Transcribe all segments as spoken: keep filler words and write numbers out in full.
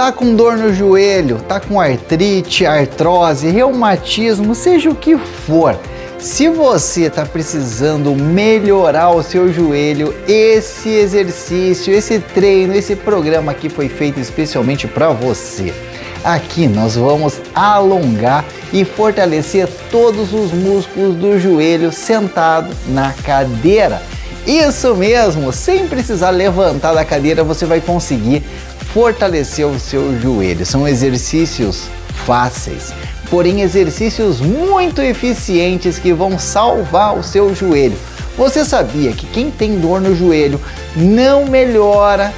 tá com dor no joelho, tá com artrite, artrose, reumatismo, seja o que for. Se você está precisando melhorar o seu joelho, esse exercício, esse treino, esse programa aqui foi feito especialmente para você. Aqui nós vamos alongar e fortalecer todos os músculos do joelho sentado na cadeira. Isso mesmo, sem precisar levantar da cadeira você vai conseguir fortalecer o seu joelho. São exercícios fáceis, porém exercícios muito eficientes que vão salvar o seu joelho. Você sabia que quem tem dor no joelho não melhora,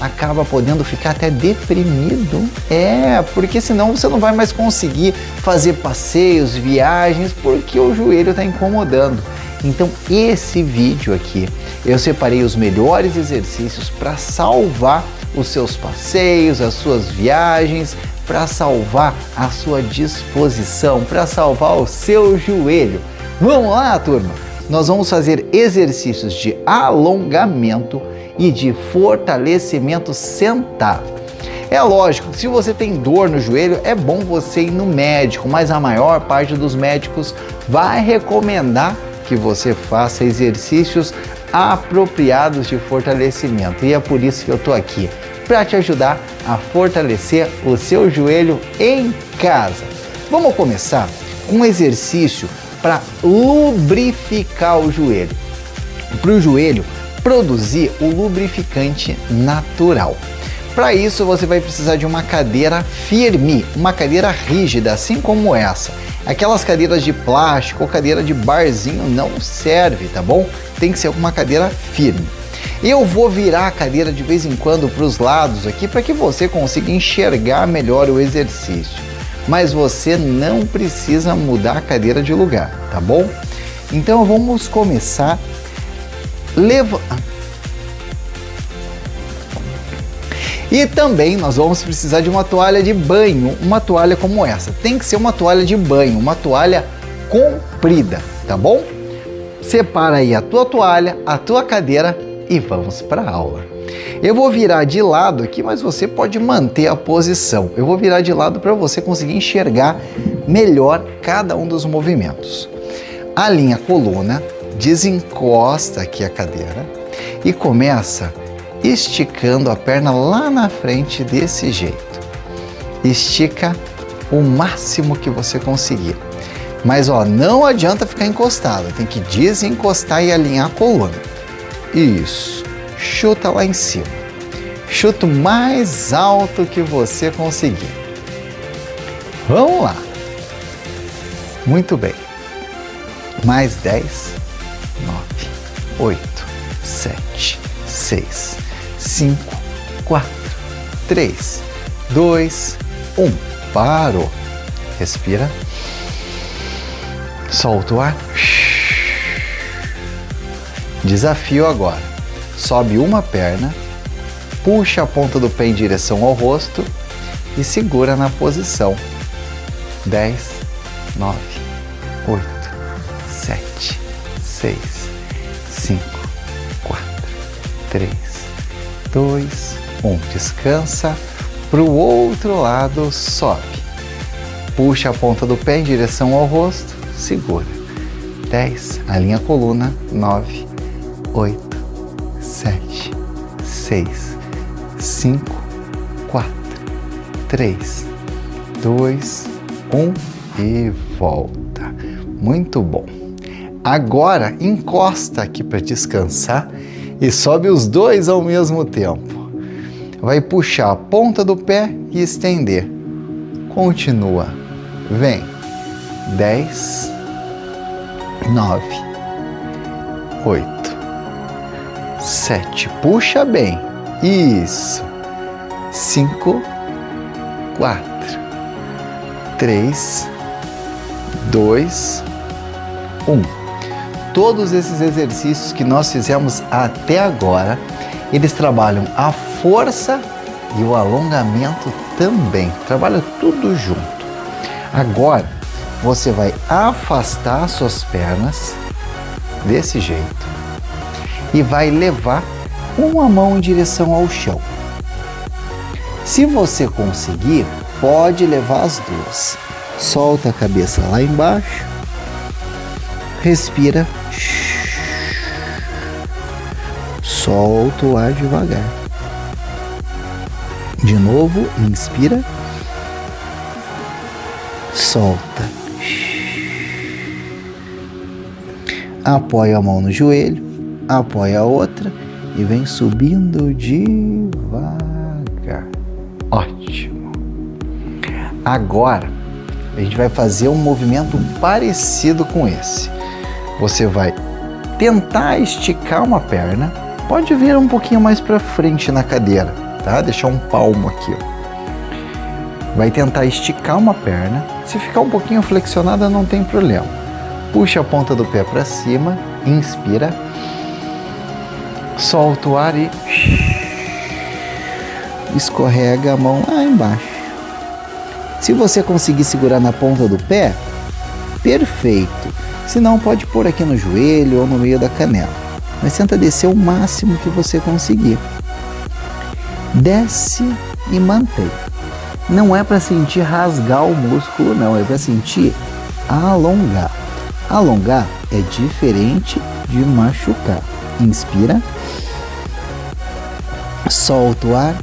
acaba podendo ficar até deprimido? É, porque senão você não vai mais conseguir fazer passeios, viagens, porque o joelho está incomodando. Então esse vídeo aqui, eu separei os melhores exercícios para salvar os seus passeios, as suas viagens, para salvar a sua disposição, para salvar o seu joelho. Vamos lá, turma? Nós vamos fazer exercícios de alongamento e de fortalecimento sentado. É lógico, se você tem dor no joelho, é bom você ir no médico, mas a maior parte dos médicos vai recomendar que você faça exercícios apropriados de fortalecimento. E é por isso que eu tô aqui, para te ajudar a fortalecer o seu joelho em casa. Vamos começar com um exercício para lubrificar o joelho, para o joelho produzir o lubrificante natural. Para isso você vai precisar de uma cadeira firme, uma cadeira rígida, assim como essa. Aquelas cadeiras de plástico ou cadeira de barzinho não serve, tá bom? Tem que ser uma cadeira firme. Eu vou virar a cadeira de vez em quando para os lados aqui para que você consiga enxergar melhor o exercício. Mas você não precisa mudar a cadeira de lugar, tá bom? Então vamos começar levantando. E também nós vamos precisar de uma toalha de banho, uma toalha como essa. Tem que ser uma toalha de banho, uma toalha comprida, tá bom? Separa aí a tua toalha, a tua cadeira e vamos para a aula. Eu vou virar de lado aqui, mas você pode manter a posição. Eu vou virar de lado para você conseguir enxergar melhor cada um dos movimentos. Alinha a coluna, desencosta aqui a cadeira e começa esticando a perna lá na frente desse jeito. Estica o máximo que você conseguir. Mas ó, não adianta ficar encostado, tem que desencostar e alinhar a coluna. Isso. Chuta lá em cima. Chuta o mais alto que você conseguir. Vamos lá. Muito bem. Mais dez, nove, oito, sete, seis, cinco, quatro, três, dois, um. Parou. Respira. Solta o ar. Desafio agora. Sobe uma perna, puxa a ponta do pé em direção ao rosto e segura na posição. dez, nove, oito, sete, seis, cinco, quatro, três, dois, um. Descansa. Para o outro lado, sobe. Puxa a ponta do pé em direção ao rosto, segura. dez, alinha a coluna. nove, oito, sete, seis, cinco, quatro, três, dois, um e volta. Muito bom. Agora encosta aqui para descansar e sobe os dois ao mesmo tempo. Vai puxar a ponta do pé e estender. Continua. Vem. dez, nove, oito, sete. Puxa bem. Isso. cinco, quatro, três, dois, um. Todos esses exercícios que nós fizemos até agora, eles trabalham a força e o alongamento também. Trabalha tudo junto. Agora, você vai afastar suas pernas desse jeito e vai levar uma mão em direção ao chão. Se você conseguir, pode levar as duas. Solta a cabeça lá embaixo. Respira. Solta o ar devagar. De novo, inspira. Solta. Apoia a mão no joelho, apoia a outra e vem subindo devagar. Ótimo! Agora, a gente vai fazer um movimento parecido com esse. Você vai tentar esticar uma perna, pode vir um pouquinho mais para frente na cadeira, tá? Deixar um palmo aqui, ó. Vai tentar esticar uma perna, se ficar um pouquinho flexionada não tem problema. Puxa a ponta do pé para cima, inspira, solta o ar e escorrega a mão lá embaixo. Se você conseguir segurar na ponta do pé, perfeito. Se não, pode pôr aqui no joelho ou no meio da canela. Mas tenta descer o máximo que você conseguir. Desce e mantém. Não é para sentir rasgar o músculo, não. É para sentir alongar. Alongar é diferente de machucar. Inspira. Solta o ar.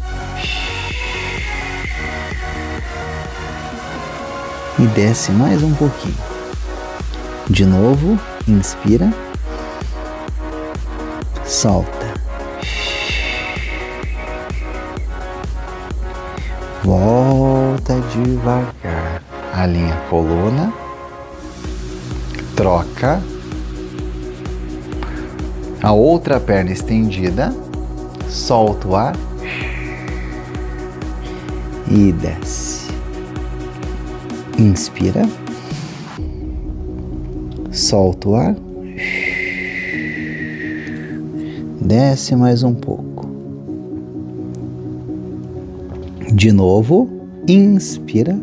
E desce mais um pouquinho. De novo, inspira. Solta. Volta devagar. Alinha a coluna. Troca. A outra perna estendida. Solta o ar. E desce. Inspira. Solta o ar. Desce mais um pouco. De novo, inspira.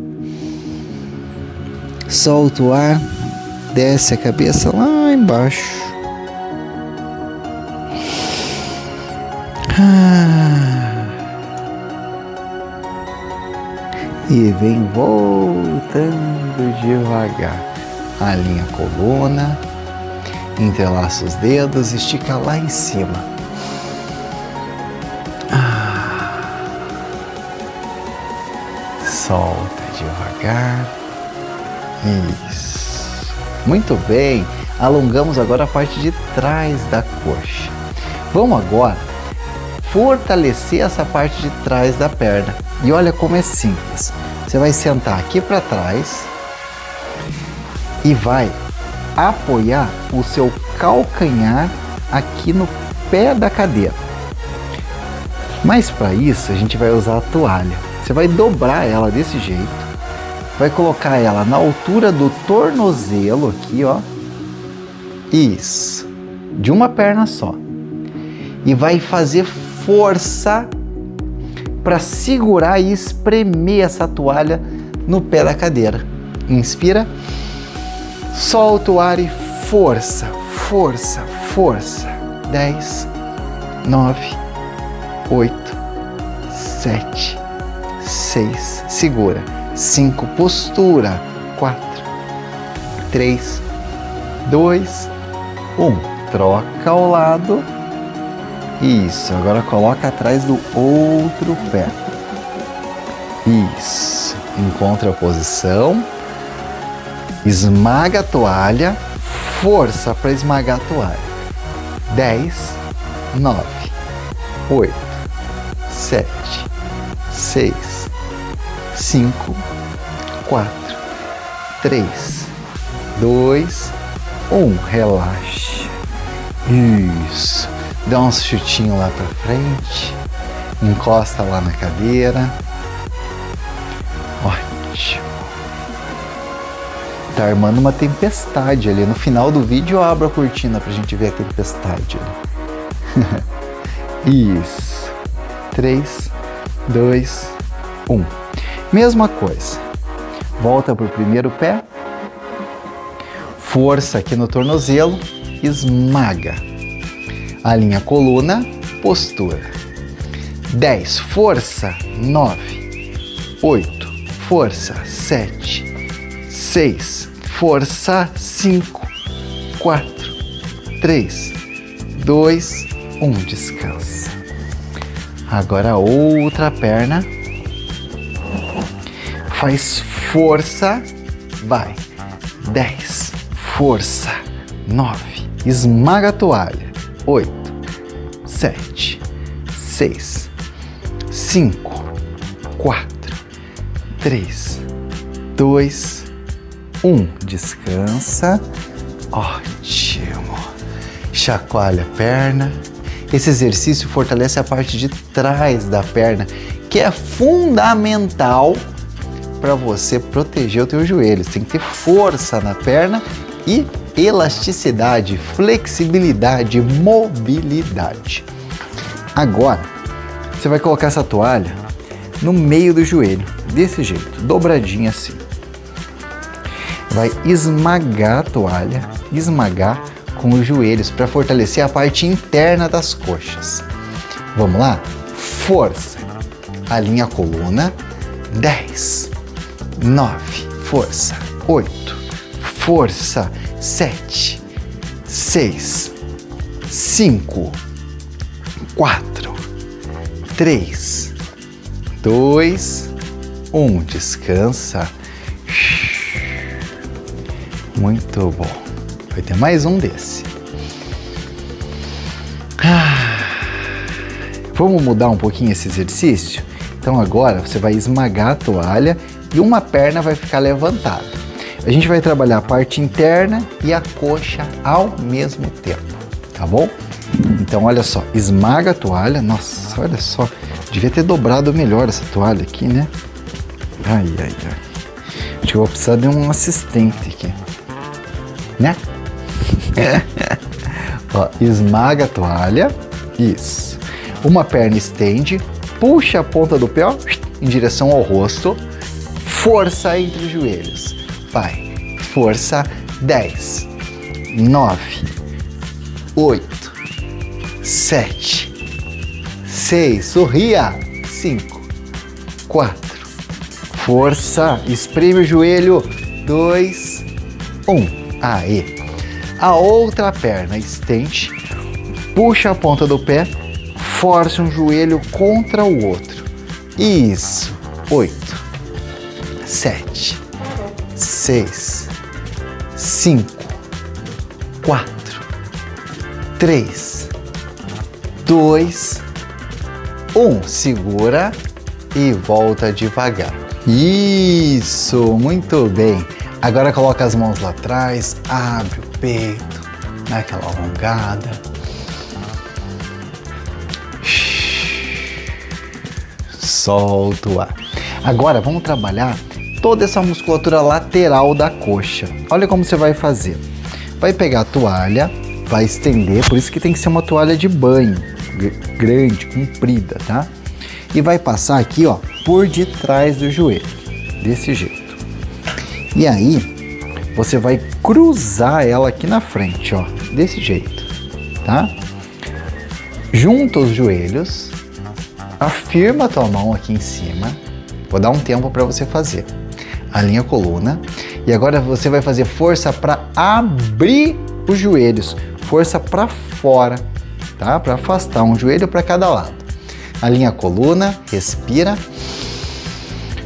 Solta o ar. Desce a cabeça lá embaixo. Ah. E vem voltando devagar. Alinha a coluna. Entrelaça os dedos. Estica lá em cima. Solta devagar. Isso. Muito bem. Alongamos agora a parte de trás da coxa. Vamos agora fortalecer essa parte de trás da perna. E olha como é simples. Você vai sentar aqui para trás e vai apoiar o seu calcanhar aqui no pé da cadeira. Mas para isso a gente vai usar a toalha. Você vai dobrar ela desse jeito, vai colocar ela na altura do tornozelo aqui, ó. Isso. De uma perna só. E vai fazer força para segurar e espremer essa toalha no pé da cadeira. Inspira. Solta o ar e força, força, força. dez, nove, oito, sete, seis, segura, cinco, postura, quatro, três, dois, um, troca o lado, isso, agora coloca atrás do outro pé, isso, encontra a posição, esmaga a toalha, força para esmagar a toalha, dez, nove, oito, sete, seis, cinco, quatro, três, dois, um, relaxa, isso, dá um chutinho lá pra frente, encosta lá na cadeira, ótimo, tá armando uma tempestade ali, no final do vídeo eu abro a cortina pra gente ver a tempestade, isso, três, dois, um. Mesma coisa. Volta para o primeiro pé. Força aqui no tornozelo. Esmaga. Alinha a coluna. Postura. dez. Força. nove, oito, força, sete, seis, força, cinco, quatro, três, dois, um, descansa. Agora a outra perna, faz força, vai, dez, força, nove, esmaga a toalha, oito, sete, seis, cinco, quatro, três, dois, um, descansa, ótimo, chacoalha a perna. Esse exercício fortalece a parte de trás da perna, que é fundamental para você proteger o teu joelho. Tem que ter força na perna e elasticidade, flexibilidade, mobilidade. Agora, você vai colocar essa toalha no meio do joelho, desse jeito, dobradinha assim. Vai esmagar a toalha, esmagar com os joelhos para fortalecer a parte interna das coxas. Vamos lá? Força. Alinha a coluna. dez. nove, força, oito, força, sete, seis, cinco, quatro, três, dois, um, descansa. Muito bom. Vai ter mais um desse. Vamos mudar um pouquinho esse exercício? Então agora você vai esmagar a toalha e uma perna vai ficar levantada. A gente vai trabalhar a parte interna e a coxa ao mesmo tempo, tá bom? Então olha só, esmaga a toalha. Nossa, olha só, devia ter dobrado melhor essa toalha aqui, né? Ai, ai, ai. Acho que eu vou precisar de um assistente aqui, né? Ó, esmaga a toalha, isso. Uma perna estende, puxa a ponta do pé ó, em direção ao rosto. Força entre os joelhos. Vai. Força. dez. nove. oito. sete. seis. Sorria. cinco. quatro. Força. Espreme o joelho. dois. um. Aê. A outra perna estende. Puxa a ponta do pé. Força um joelho contra o outro. Isso. oito. sete, seis, cinco, quatro, três, dois, um. Segura e volta devagar. Isso, muito bem. Agora coloca as mãos lá atrás, abre o peito, dá aquela alongada. Solta o ar. Agora vamos trabalhar toda essa musculatura lateral da coxa. Olha como você vai fazer. Vai pegar a toalha, vai estender, por isso que tem que ser uma toalha de banho, grande, comprida, tá? E vai passar aqui, ó, por detrás do joelho, desse jeito. E aí, você vai cruzar ela aqui na frente, ó, desse jeito, tá? Junta os joelhos, afirma a tua mão aqui em cima. Vou dar um tempo para você fazer. Alinha a coluna. E agora você vai fazer força para abrir os joelhos. Força para fora, tá? Para afastar um joelho para cada lado. Alinha a coluna, respira.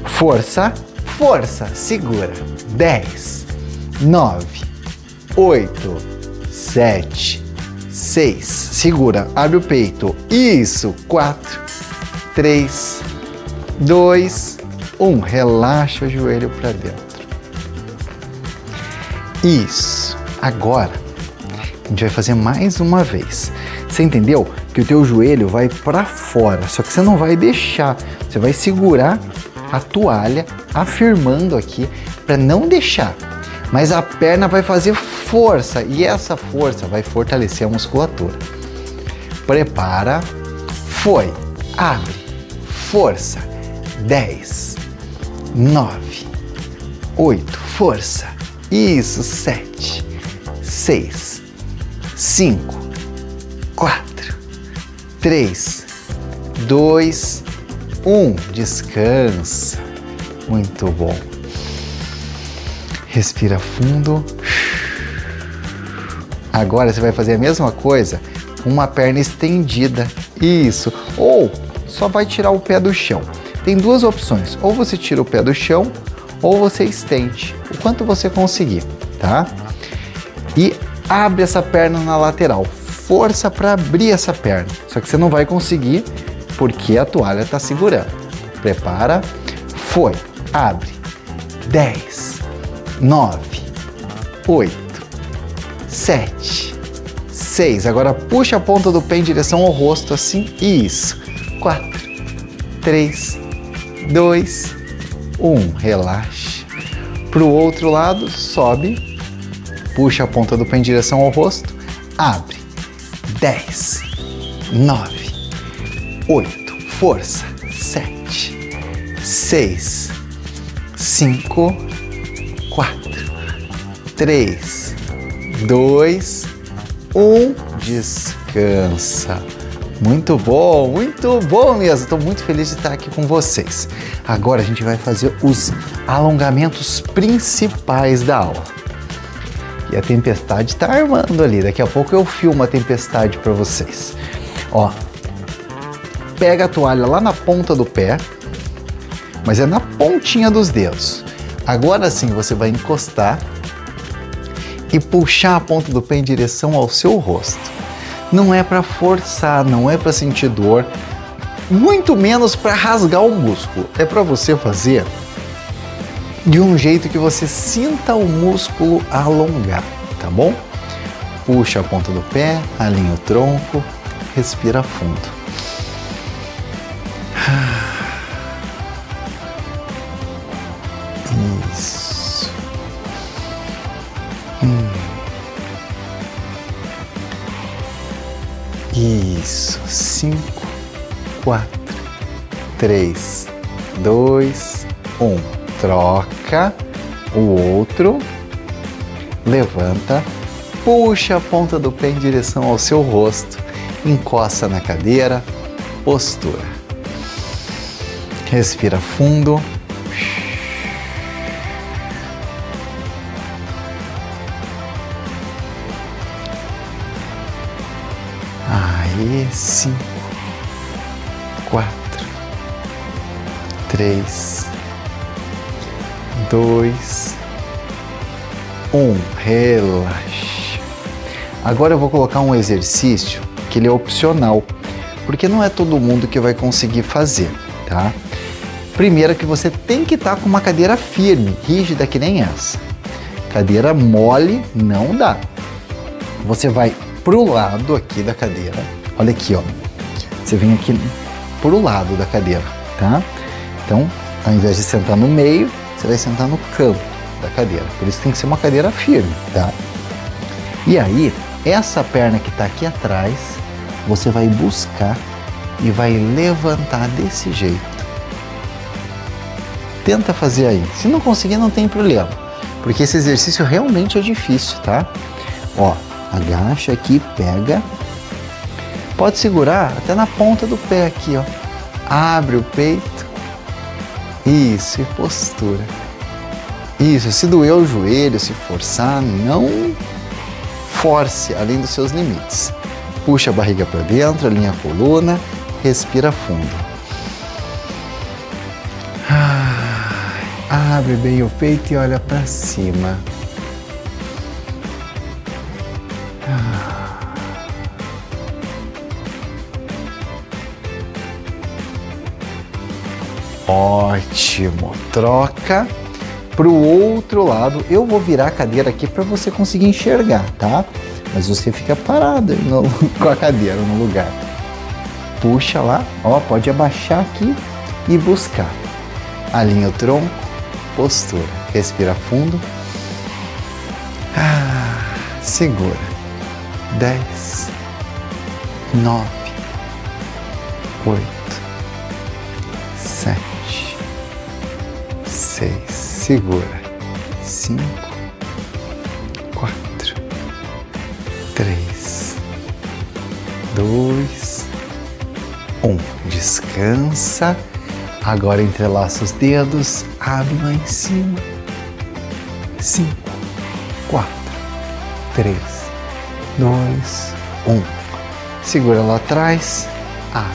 Força, força, segura. dez, nove, oito, sete, seis. Segura, abre o peito. Isso, quatro, três, dois, um, relaxa o joelho para dentro. Isso. Agora, a gente vai fazer mais uma vez. Você entendeu que o teu joelho vai para fora, só que você não vai deixar. Você vai segurar a toalha, afirmando aqui, para não deixar. Mas a perna vai fazer força e essa força vai fortalecer a musculatura. Prepara. Foi. Abre. Força. dez, nove, oito, força, isso, sete, seis, cinco, quatro, três, dois, um, descansa. Muito bom. Respira fundo. Agora você vai fazer a mesma coisa com uma perna estendida. Isso. Ou só vai tirar o pé do chão. Tem duas opções. Ou você tira o pé do chão, ou você estende. O quanto você conseguir, tá? E abre essa perna na lateral. Força para abrir essa perna. Só que você não vai conseguir porque a toalha está segurando. Prepara. Foi. Abre. dez, nove, oito, sete, seis. Agora puxa a ponta do pé em direção ao rosto, assim. Isso. quatro, três, dois, um. Relaxa. Para o outro lado, sobe. Puxa a ponta do pé em direção ao rosto. Abre. dez, nove, oito. Força. sete, seis, cinco, quatro, três, dois, um. Descansa. Muito bom, muito bom mesmo. Estou muito feliz de estar aqui com vocês. Agora a gente vai fazer os alongamentos principais da aula. E a tempestade está armando ali. Daqui a pouco eu filmo a tempestade para vocês. Ó, pega a toalha lá na ponta do pé, mas é na pontinha dos dedos. Agora sim você vai encostar e puxar a ponta do pé em direção ao seu rosto. Não é para forçar, não é para sentir dor, muito menos para rasgar o músculo. É para você fazer de um jeito que você sinta o músculo alongar, tá bom? Puxa a ponta do pé, alinha o tronco, respira fundo. Isso. Hum. Isso, cinco, quatro, três, dois, um. Troca o outro, levanta, puxa a ponta do pé em direção ao seu rosto, encosta na cadeira, postura. Respira fundo. cinco, quatro, três, dois, um. Relaxa. Agora eu vou colocar um exercício que ele é opcional, porque não é todo mundo que vai conseguir fazer, tá? Primeiro que você tem que estar com uma cadeira firme, rígida que nem essa. Cadeira mole não dá. Você vai pro lado aqui da cadeira. Olha aqui, ó. Você vem aqui pro lado da cadeira, tá? Então, ao invés de sentar no meio, você vai sentar no canto da cadeira. Por isso tem que ser uma cadeira firme, tá? E aí, essa perna que tá aqui atrás, você vai buscar e vai levantar desse jeito. Tenta fazer aí. Se não conseguir, não tem problema. Porque esse exercício realmente é difícil, tá? Ó, agacha aqui, pega... Pode segurar até na ponta do pé aqui, ó. Abre o peito. Isso, e postura. Isso, se doer o joelho, se forçar, não force além dos seus limites. Puxa a barriga para dentro, alinha a coluna, respira fundo. Ah, abre bem o peito e olha para cima. Ótimo, troca para o outro lado. Eu vou virar a cadeira aqui para você conseguir enxergar, tá? Mas você fica parado no, com a cadeira no lugar. Puxa lá, ó, pode abaixar aqui e buscar. Alinha o tronco, postura, respira fundo. Ah, segura. dez, nove, oito, sete. seis, segura, cinco, quatro, três, dois, um, descansa, Agora entrelaça os dedos, abre lá em cima. Cinco, quatro, três, dois, um. Segura lá atrás, abre.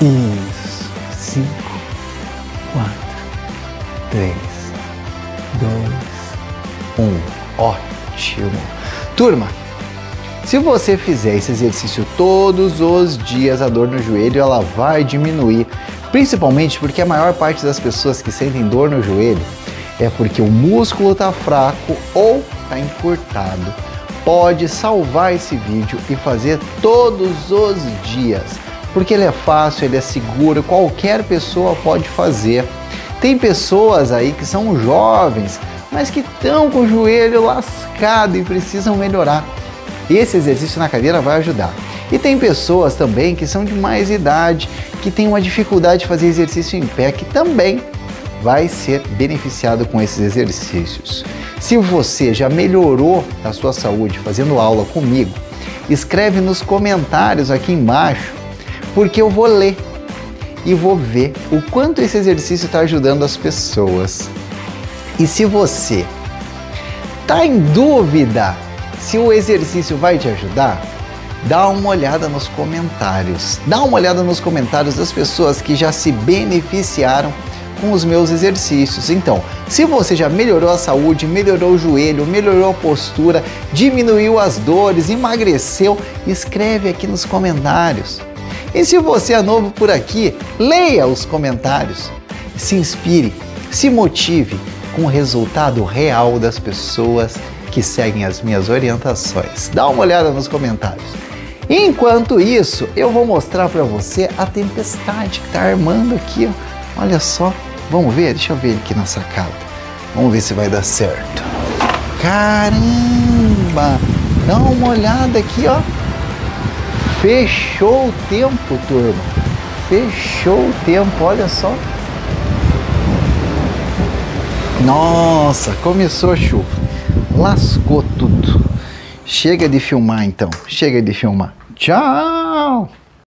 Isso. Cinco, quatro, três, dois, um. Ótimo. Turma, se você fizer esse exercício todos os dias, a dor no joelho ela vai diminuir. Principalmente porque a maior parte das pessoas que sentem dor no joelho é porque o músculo está fraco ou está encurtado. Pode salvar esse vídeo e fazer todos os dias, porque ele é fácil, ele é seguro, qualquer pessoa pode fazer. Tem pessoas aí que são jovens, mas que estão com o joelho lascado e precisam melhorar. Esse exercício na cadeira vai ajudar. E tem pessoas também que são de mais idade, que tem uma dificuldade de fazer exercício em pé, que também vai ser beneficiado com esses exercícios. Se você já melhorou a sua saúde fazendo aula comigo, escreve nos comentários aqui embaixo, porque eu vou ler e vou ver o quanto esse exercício está ajudando as pessoas. E se você está em dúvida se o exercício vai te ajudar, dá uma olhada nos comentários. Dá uma olhada nos comentários das pessoas que já se beneficiaram com os meus exercícios. Então, se você já melhorou a saúde, melhorou o joelho, melhorou a postura, diminuiu as dores, emagreceu, escreve aqui nos comentários. E se você é novo por aqui, leia os comentários. Se inspire, se motive com o resultado real das pessoas que seguem as minhas orientações. Dá uma olhada nos comentários. Enquanto isso, eu vou mostrar para você a tempestade que está armando aqui. Olha só, vamos ver? Deixa eu ver aqui na sacada. Vamos ver se vai dar certo. Caramba! Dá uma olhada aqui, ó. Fechou o tempo, turma. Fechou o tempo, olha só. Nossa, começou a chuva. Lascou tudo. Chega de filmar então. Chega de filmar. Tchau!